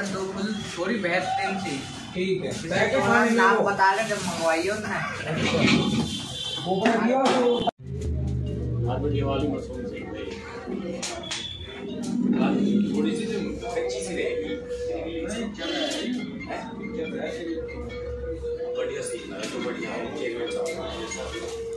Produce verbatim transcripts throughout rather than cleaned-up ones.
तो दो फुल थोड़ी बेहतरीन थी। ठीक है, पैकेट नाम बता ले जब मंगवाइयो ना वो बन गया आज दिवाली मशरूम से थोड़ी सी कच्ची सी रहेगी बढ़िया सी तो बढ़िया केक में लगा दे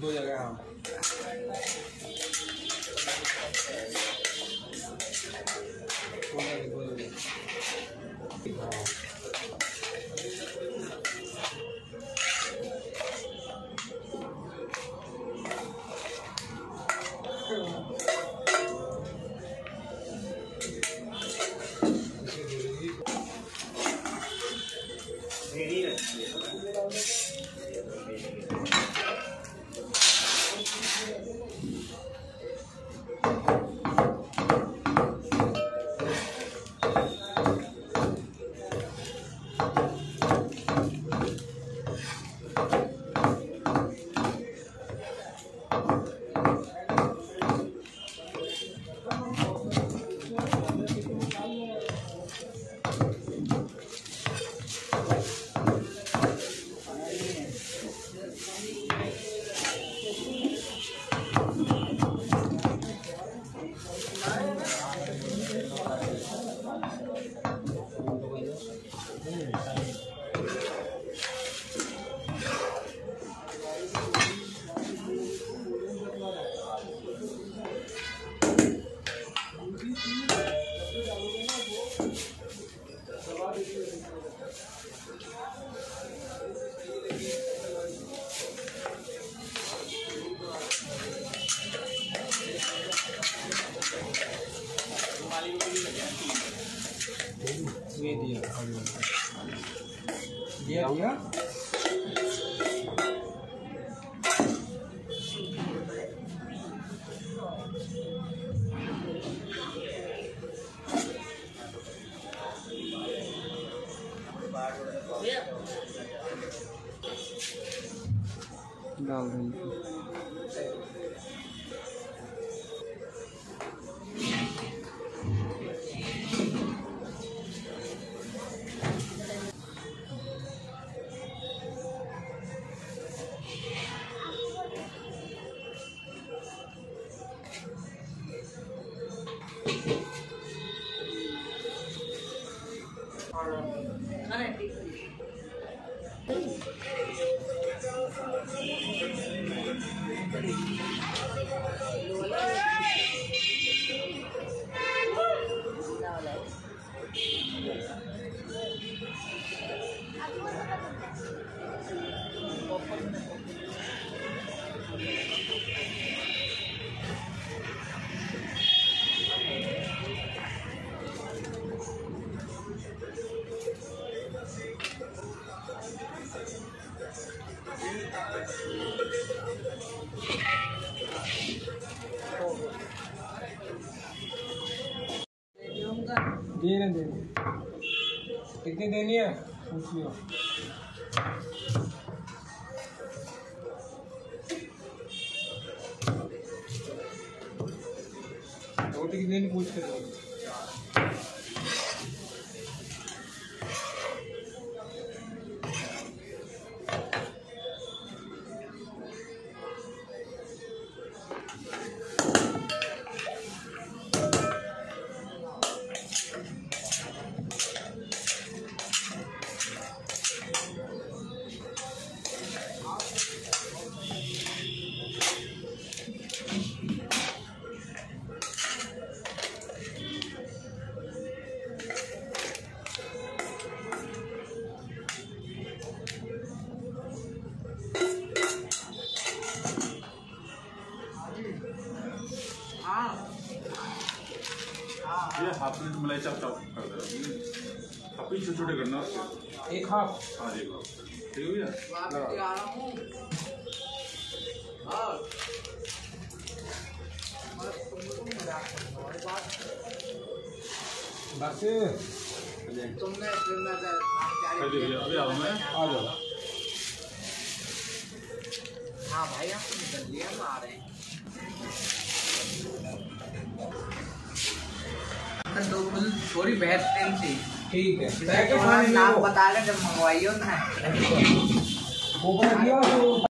दो जगह हम डाल देंगे। दे रहे देने कितनी देनी है पूछ लियो। छोटी की नहीं पूछ ये हाफ प्लेट मलाई चाप चाप कर दो, हाफ ही छोटे छोटे करना उसको। एक हाफ। हाँ एक हाफ। ठीक है। वाह क्या रहा हूँ। हाँ। बस। तुमने तुमने क्या किया? अभी आओ मैं। आ जाओ। हाँ भाई आप निकल लिया मार रहे हैं। तो थोड़ी बेहतरीन थी। ठीक है नाम बता रहे जब मंगवाइयो ना।